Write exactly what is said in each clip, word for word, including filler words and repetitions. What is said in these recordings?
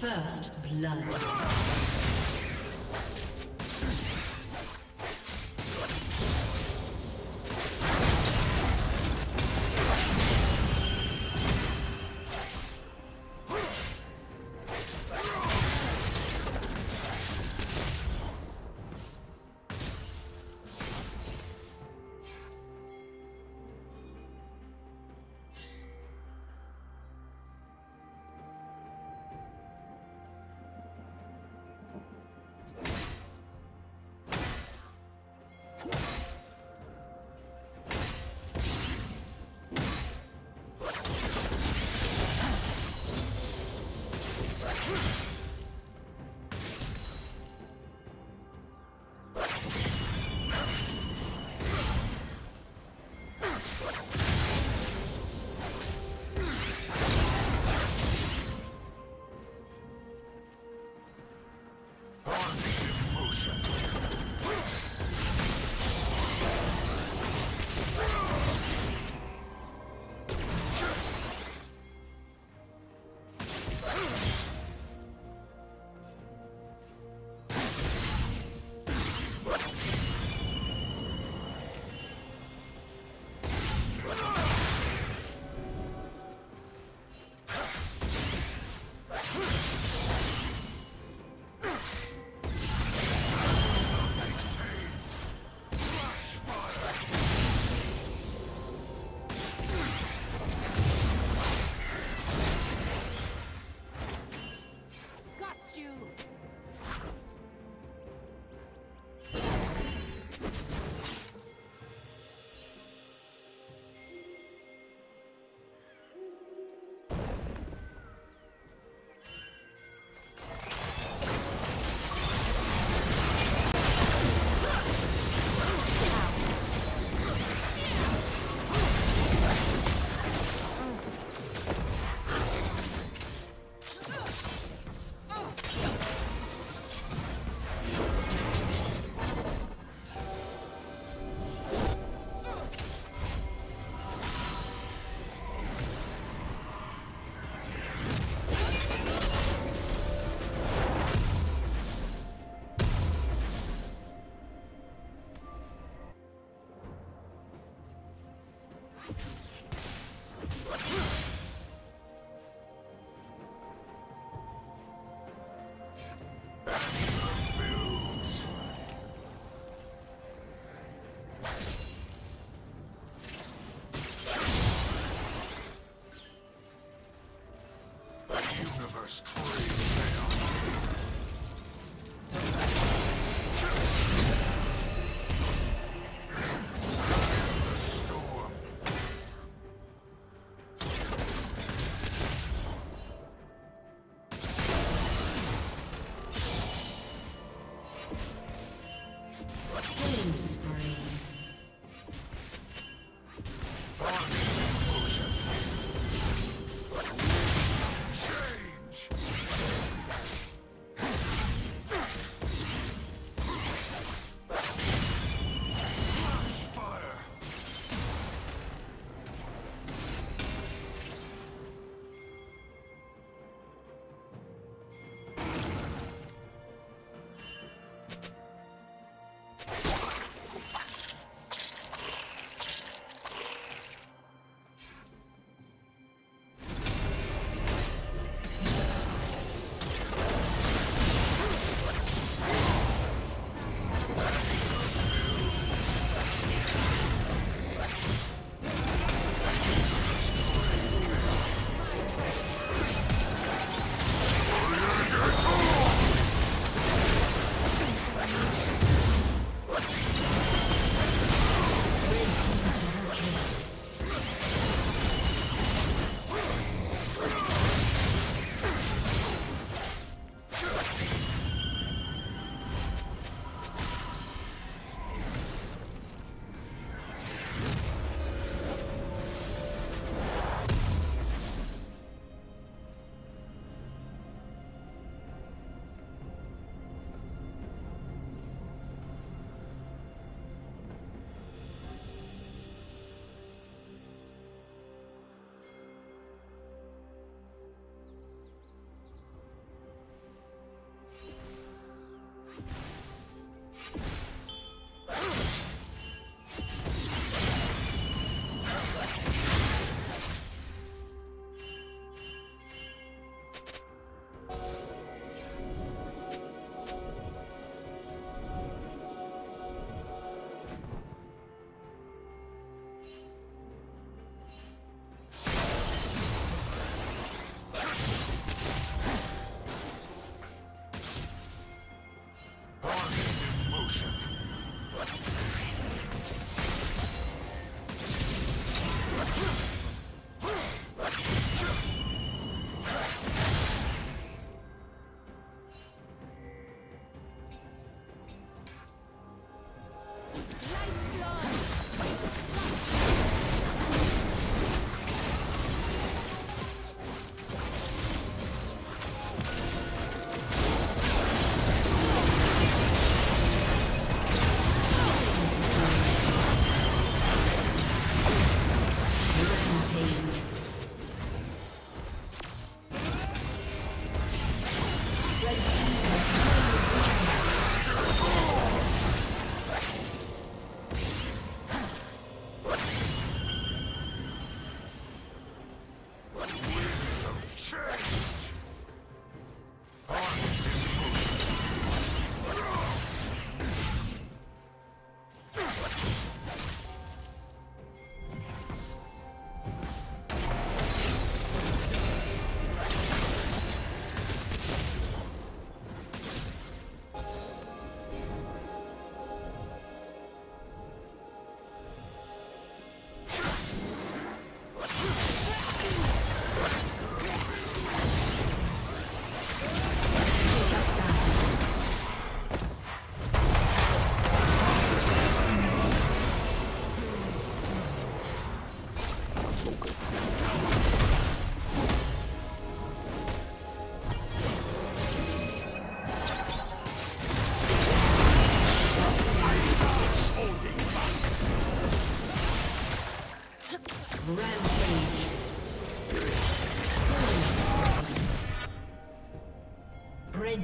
First blood.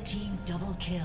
Team double kill.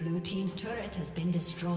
Blue team's turret has been destroyed.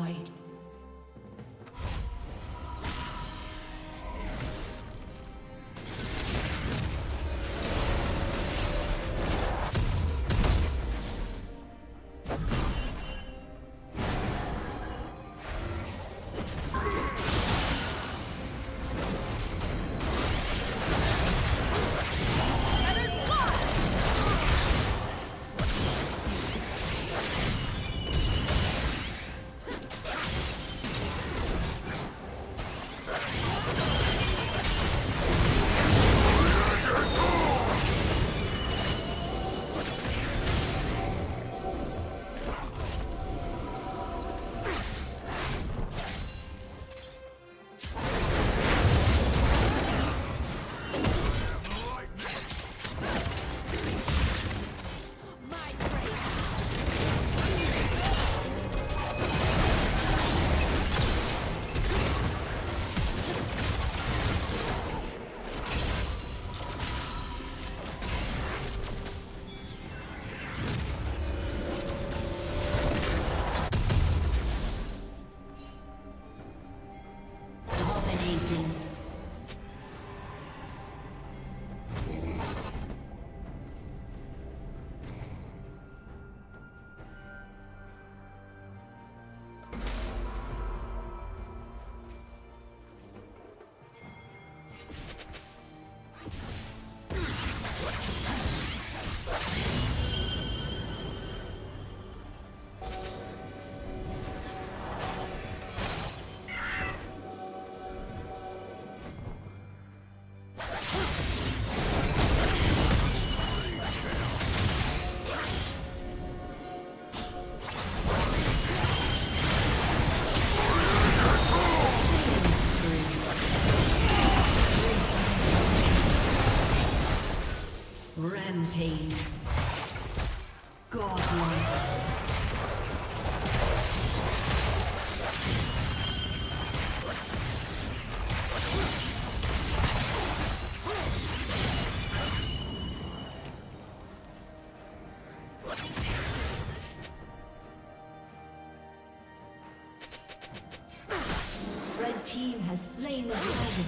team has slain the dragon.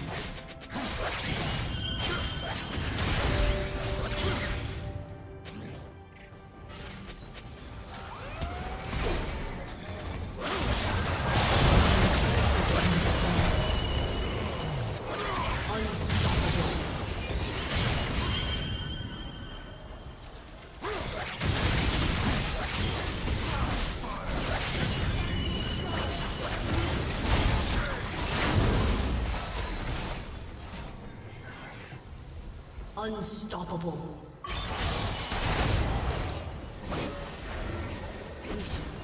Unstoppable. Patient.